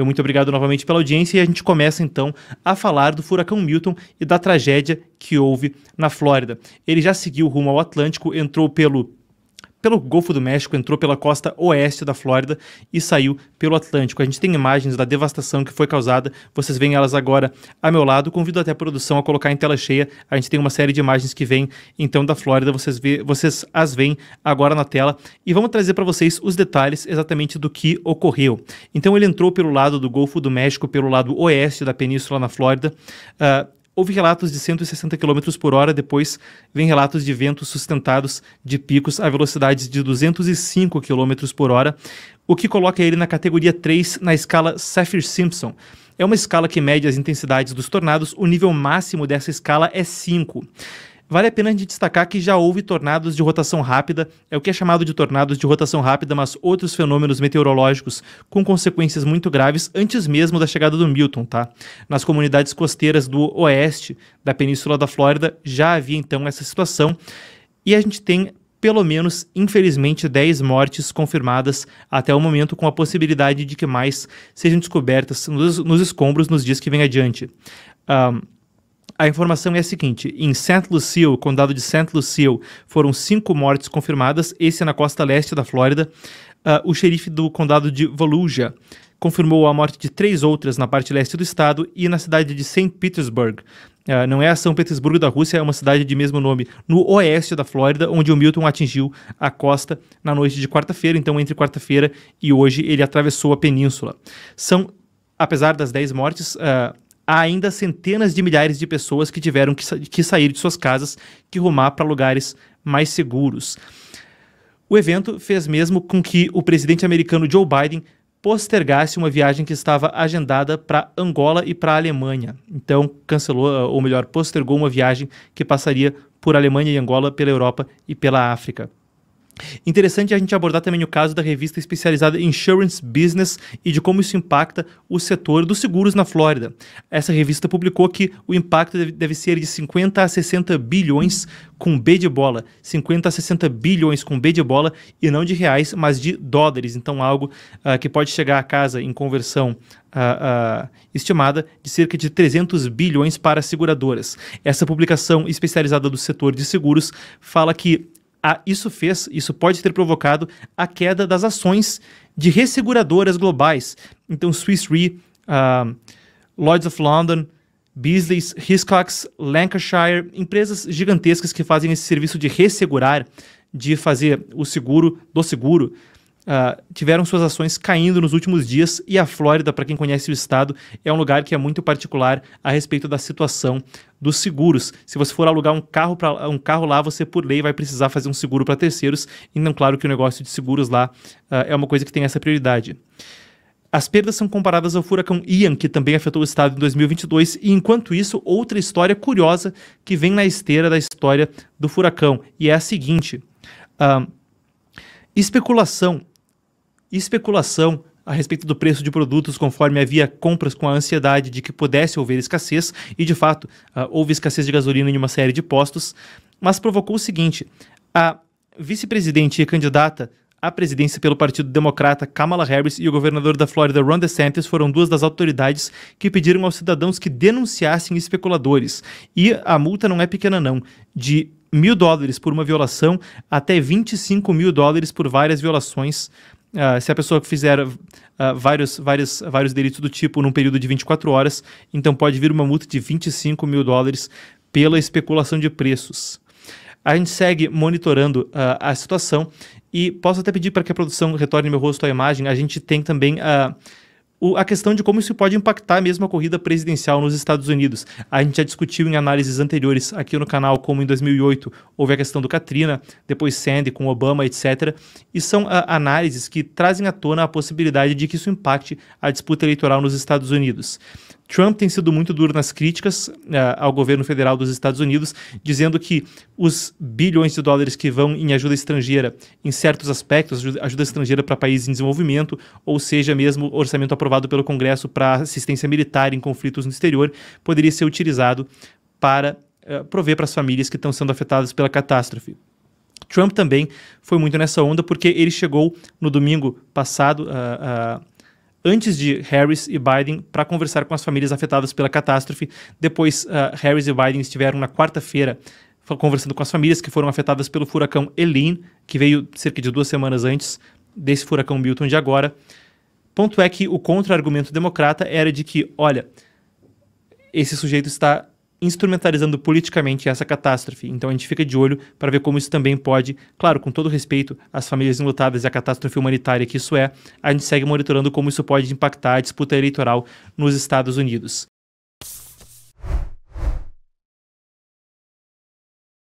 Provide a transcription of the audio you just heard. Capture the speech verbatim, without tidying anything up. Meu muito obrigado novamente pela audiência e a gente começa então a falar do furacão Milton e da tragédia que houve na Flórida. Ele já seguiu rumo ao Atlântico, entrou pelo... pelo Golfo do México, entrou pela costa oeste da Flórida e saiu pelo Atlântico. A gente tem imagens da devastação que foi causada, vocês veem elas agora a meu lado. Convido até a produção a colocar em tela cheia, a gente tem uma série de imagens que vem então da Flórida, vocês, vê, vocês as veem agora na tela. E vamos trazer para vocês os detalhes exatamente do que ocorreu. Então ele entrou pelo lado do Golfo do México, pelo lado oeste da península na Flórida, uh, houve relatos de cento e sessenta quilômetros por hora, depois vem relatos de ventos sustentados de picos a velocidades de duzentos e cinco quilômetros por hora, o que coloca ele na categoria três na escala Saffir-Simpson. É uma escala que mede as intensidades dos tornados, o nível máximo dessa escala é cinco. Vale a pena a gente destacar que já houve tornados de rotação rápida, é o que é chamado de tornados de rotação rápida, mas outros fenômenos meteorológicos com consequências muito graves antes mesmo da chegada do Milton, tá? Nas comunidades costeiras do oeste da Península da Flórida já havia então essa situação e a gente tem pelo menos, infelizmente, dez mortes confirmadas até o momento, com a possibilidade de que mais sejam descobertas nos, nos escombros nos dias que vêm adiante. Um, A informação é a seguinte: em Saint Lucie, o condado de Saint Lucie, foram cinco mortes confirmadas, esse é na costa leste da Flórida. Uh, o xerife do condado de Volusia confirmou a morte de três outras na parte leste do estado e na cidade de Saint Petersburg. Uh, não é a São Petersburgo da Rússia, é uma cidade de mesmo nome, no oeste da Flórida, onde o Milton atingiu a costa na noite de quarta-feira, então entre quarta-feira e hoje ele atravessou a península. São, apesar das dez mortes... Uh, Há ainda centenas de milhares de pessoas que tiveram que, sa que sair de suas casas, que rumar para lugares mais seguros. O evento fez mesmo com que o presidente americano Joe Biden postergasse uma viagem que estava agendada para Angola e para a Alemanha. Então, cancelou, ou melhor, postergou uma viagem que passaria por Alemanha e Angola, pela Europa e pela África. Interessante a gente abordar também o caso da revista especializada Insurance Business e de como isso impacta o setor dos seguros na Flórida. Essa revista publicou que o impacto deve ser de cinquenta a sessenta bilhões com B de bola, cinquenta a sessenta bilhões com B de bola e não de reais, mas de dólares. Então algo uh, que pode chegar a casa em conversão Uh, uh, estimada de cerca de trezentos bilhões para seguradoras. Essa publicação especializada do setor de seguros fala que Ah, isso fez, isso pode ter provocado a queda das ações de resseguradoras globais. Então, Swiss Re, uh, Lloyd's of London, Bisley, Hiscox, Lancashire, empresas gigantescas que fazem esse serviço de ressegurar, de fazer o seguro do seguro, uh, tiveram suas ações caindo nos últimos dias e a Flórida, para quem conhece o estado, é um lugar que é muito particular a respeito da situação dos seguros. Se você for alugar um carro, pra, um carro lá, você por lei vai precisar fazer um seguro para terceiros, então claro que o negócio de seguros lá uh, é uma coisa que tem essa prioridade. As perdas são comparadas ao furacão Ian, que também afetou o estado em dois mil e vinte e dois, e enquanto isso, outra história curiosa que vem na esteira da história do furacão, e é a seguinte: uh, especulação, especulação, a respeito do preço de produtos, conforme havia compras com a ansiedade de que pudesse haver escassez, e de fato uh, houve escassez de gasolina em uma série de postos, mas provocou o seguinte: a vice-presidente e candidata à presidência pelo Partido Democrata, Kamala Harris, e o governador da Flórida, Ron DeSantis, foram duas das autoridades que pediram aos cidadãos que denunciassem especuladores, e a multa não é pequena não, de mil dólares por uma violação até vinte e cinco mil dólares por várias violações. Uh, se a pessoa fizer uh, vários, vários, vários delitos do tipo num período de vinte e quatro horas, então pode vir uma multa de vinte e cinco mil dólares pela especulação de preços. A gente segue monitorando uh, a situação e posso até pedir para que a produção retorne meu rosto à imagem. A gente tem também a... Uh, a questão de como isso pode impactar mesmo a corrida presidencial nos Estados Unidos. A gente já discutiu em análises anteriores aqui no canal, como em dois mil e oito houve a questão do Katrina, depois Sandy com Obama, etcétera. E são a, análises que trazem à tona a possibilidade de que isso impacte a disputa eleitoral nos Estados Unidos. Trump tem sido muito duro nas críticas uh, ao governo federal dos Estados Unidos, dizendo que os bilhões de dólares que vão em ajuda estrangeira, em certos aspectos, ajuda, ajuda estrangeira para países em desenvolvimento, ou seja, mesmo orçamento aprovado pelo Congresso para assistência militar em conflitos no exterior, poderia ser utilizado para uh, prover para as famílias que estão sendo afetadas pela catástrofe. Trump também foi muito nessa onda porque ele chegou no domingo passado... Uh, uh, antes de Harris e Biden para conversar com as famílias afetadas pela catástrofe. Depois, uh, Harris e Biden estiveram na quarta-feira conversando com as famílias que foram afetadas pelo furacão Helene, que veio cerca de duas semanas antes desse furacão Milton de agora. Ponto é que o contra-argumento democrata era de que, olha, esse sujeito está instrumentalizando politicamente essa catástrofe, então a gente fica de olho para ver como isso também pode, claro, com todo respeito às famílias enlutadas e à catástrofe humanitária que isso é, a gente segue monitorando como isso pode impactar a disputa eleitoral nos Estados Unidos.